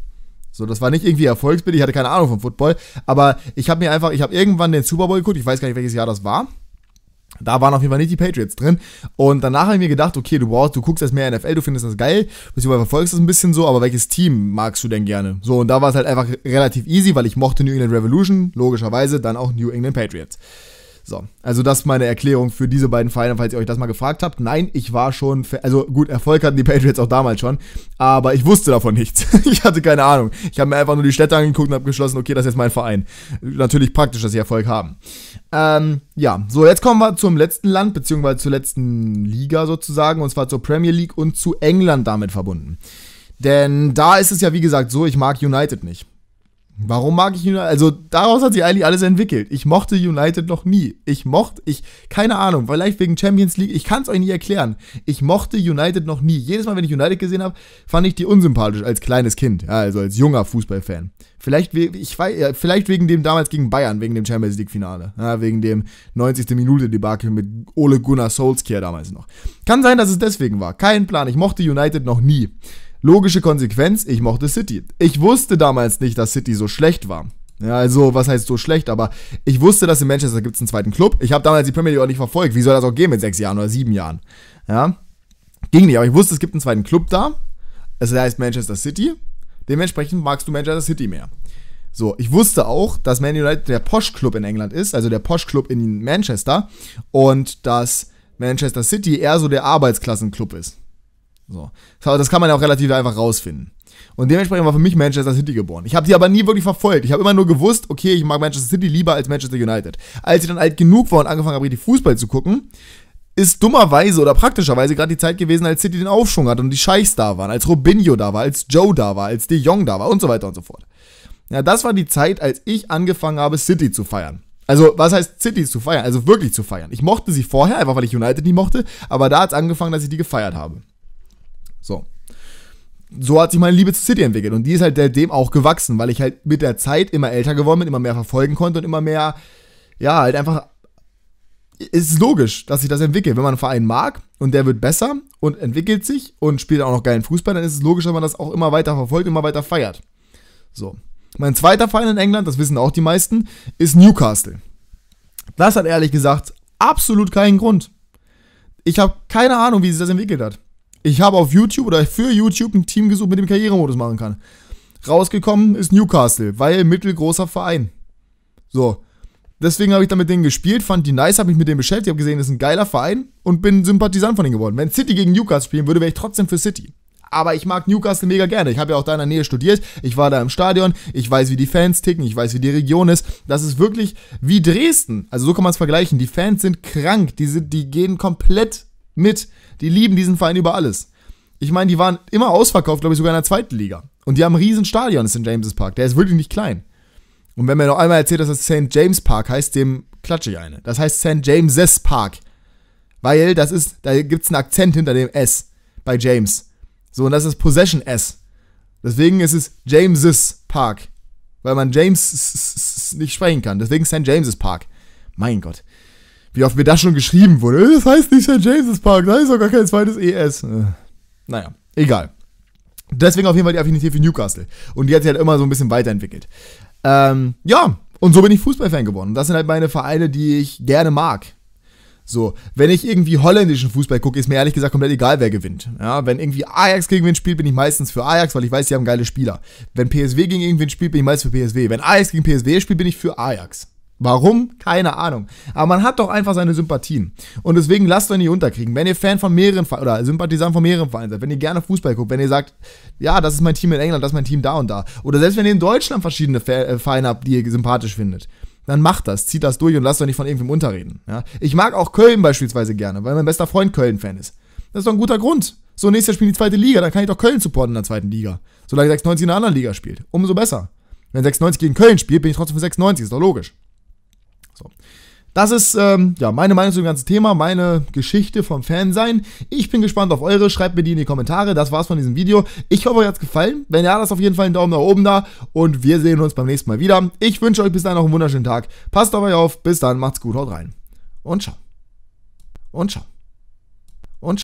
So, das war nicht irgendwie erfolgsbedingt, ich hatte keine Ahnung vom Football, aber ich habe irgendwann den Super Bowl geguckt, ich weiß gar nicht, welches Jahr das war. Da waren auf jeden Fall nicht die Patriots drin. Und danach habe ich mir gedacht, okay, du guckst jetzt mehr NFL, du findest das geil, beziehungsweise verfolgst das ein bisschen so, aber welches Team magst du denn gerne? So, und da war es halt einfach relativ easy, weil ich mochte New England Revolution, logischerweise, dann auch New England Patriots. So, also das ist meine Erklärung für diese beiden Vereine, falls ihr euch das mal gefragt habt. Nein, ich war schon, also gut, Erfolg hatten die Patriots auch damals schon, aber ich wusste davon nichts. Ich hatte keine Ahnung. Ich habe mir einfach nur die Städte angeguckt und habe beschlossen, okay, das ist jetzt mein Verein. Natürlich praktisch, dass sie Erfolg haben. Ja, so, jetzt kommen wir zum letzten Land, beziehungsweise zur letzten Liga sozusagen, und zwar zur Premier League und zu England damit verbunden. Denn da ist es ja, wie gesagt, so, ich mag United nicht. Warum mag ich United? Also daraus hat sich eigentlich alles entwickelt. Ich mochte United noch nie. Keine Ahnung, vielleicht wegen Champions League, ich kann es euch nicht erklären. Ich mochte United noch nie. Jedes Mal, wenn ich United gesehen habe, fand ich die unsympathisch als kleines Kind, ja, also als junger Fußballfan. Vielleicht wegen dem damals gegen Bayern, wegen dem Champions League-Finale, ja, wegen dem 90. Minute-Debakel mit Ole Gunnar Solskjaer damals noch. Kann sein, dass es deswegen war. Kein Plan, ich mochte United noch nie. Logische Konsequenz, ich mochte City. Ich wusste damals nicht, dass City so schlecht war. Ja, also, was heißt so schlecht? Aber ich wusste, dass in Manchester gibt es einen zweiten Club. Ich habe damals die Premier League auch nicht verfolgt. Wie soll das auch gehen mit 6 Jahren oder 7 Jahren? Ja, ging nicht. Aber ich wusste, es gibt einen zweiten Club da. Es heißt Manchester City. Dementsprechend magst du Manchester City mehr. So, ich wusste auch, dass Man United der Posh-Club in England ist, also der Posh-Club in Manchester. Und dass Manchester City eher so der Arbeitsklassen-Club ist. So, das kann man ja auch relativ einfach rausfinden. Und dementsprechend war für mich Manchester City geboren. Ich habe die aber nie wirklich verfolgt. Ich habe immer nur gewusst, okay, ich mag Manchester City lieber als Manchester United. Als ich dann alt genug war und angefangen habe, richtig Fußball zu gucken, ist dummerweise oder praktischerweise gerade die Zeit gewesen, als City den Aufschwung hatte und die Scheichs da waren, als Robinho da war, als Joe da war, als De Jong da war und so weiter und so fort. Ja, das war die Zeit, als ich angefangen habe, City zu feiern. Also, was heißt City zu feiern? Also wirklich zu feiern. Ich mochte sie vorher, einfach weil ich United nicht mochte, aber da hat es angefangen, dass ich die gefeiert habe. So. So hat sich meine Liebe zu City entwickelt und die ist halt dem auch gewachsen, weil ich halt mit der Zeit immer älter geworden bin, immer mehr verfolgen konnte und immer mehr, ja, halt einfach, ist logisch, dass sich das entwickelt. Wenn man einen Verein mag und der wird besser und entwickelt sich und spielt auch noch geilen Fußball, dann ist es logisch, dass man das auch immer weiter verfolgt, immer weiter feiert. So. Mein zweiter Verein in England, das wissen auch die meisten, ist Newcastle. Das hat ehrlich gesagt absolut keinen Grund. Ich habe keine Ahnung, wie sich das entwickelt hat. Ich habe auf YouTube oder für YouTube ein Team gesucht, mit dem ich Karrieremodus machen kann. Rausgekommen ist Newcastle, weil mittelgroßer Verein. So, deswegen habe ich dann mit denen gespielt, fand die nice, habe mich mit denen beschäftigt, habe gesehen, das ist ein geiler Verein und bin Sympathisant von denen geworden. Wenn City gegen Newcastle spielen würde, wäre ich trotzdem für City. Aber ich mag Newcastle mega gerne. Ich habe ja auch da in der Nähe studiert, ich war da im Stadion, ich weiß, wie die Fans ticken, ich weiß, wie die Region ist. Das ist wirklich wie Dresden. Also so kann man es vergleichen. Die Fans sind krank, die gehen komplett mit. Die lieben diesen Verein über alles. Ich meine, die waren immer ausverkauft, glaube ich, sogar in der zweiten Liga. Und die haben ein riesen Stadion, das ist in James' Park. Der ist wirklich nicht klein. Und wenn mir noch einmal erzählt, dass das St. James Park heißt, dem klatsche ich eine. Das heißt St. James' Park. Weil das ist, da gibt es einen Akzent hinter dem S bei James. So, und das ist Possession S. Deswegen ist es James' Park. Weil man James nicht sprechen kann. Deswegen St. James' Park. Mein Gott. Wie oft mir das schon geschrieben wurde. Das heißt nicht St. James' Park, da ist doch gar kein zweites ES. Naja, egal. Deswegen auf jeden Fall die Affinität für Newcastle. Und die hat sich halt immer so ein bisschen weiterentwickelt. Ja, und so bin ich Fußballfan geworden. Das sind halt meine Vereine, die ich gerne mag. So, wenn ich irgendwie holländischen Fußball gucke, ist mir ehrlich gesagt komplett egal, wer gewinnt. Ja, wenn irgendwie Ajax gegen wen spielt, bin ich meistens für Ajax, weil ich weiß, die haben geile Spieler. Wenn PSV gegen irgendwen spielt, bin ich meistens für PSV. Wenn Ajax gegen PSV spielt, bin ich für Ajax. Warum? Keine Ahnung. Aber man hat doch einfach seine Sympathien. Und deswegen lasst euch nicht unterkriegen. Wenn ihr Fan von mehreren oder Sympathisant von mehreren Vereinen seid, wenn ihr gerne Fußball guckt, wenn ihr sagt, ja, das ist mein Team in England, das ist mein Team da und da. Oder selbst wenn ihr in Deutschland verschiedene Vereine habt, die ihr sympathisch findet, dann macht das, zieht das durch und lasst euch nicht von irgendwem unterreden. Ja? Ich mag auch Köln beispielsweise gerne, weil mein bester Freund Köln-Fan ist. Das ist doch ein guter Grund. So, nächstes Jahr spielen die zweite Liga, dann kann ich doch Köln supporten in der zweiten Liga. Solange 96 in einer anderen Liga spielt. Umso besser. Wenn 96 gegen Köln spielt, bin ich trotzdem für 96, ist doch logisch. So. Das ist ja meine Meinung zu dem ganzen Thema, meine Geschichte vom Fansein. Ich bin gespannt auf eure, schreibt mir die in die Kommentare. Das war's von diesem Video. Ich hoffe, euch hat's gefallen. Wenn ja, lasst auf jeden Fall einen Daumen nach oben da und wir sehen uns beim nächsten Mal wieder. Ich wünsche euch bis dahin noch einen wunderschönen Tag. Passt auf euch auf, bis dann, macht's gut, haut rein und ciao.